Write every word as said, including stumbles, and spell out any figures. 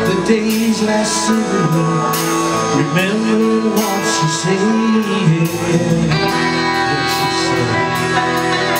the days last summer. Remember what she said, what she said.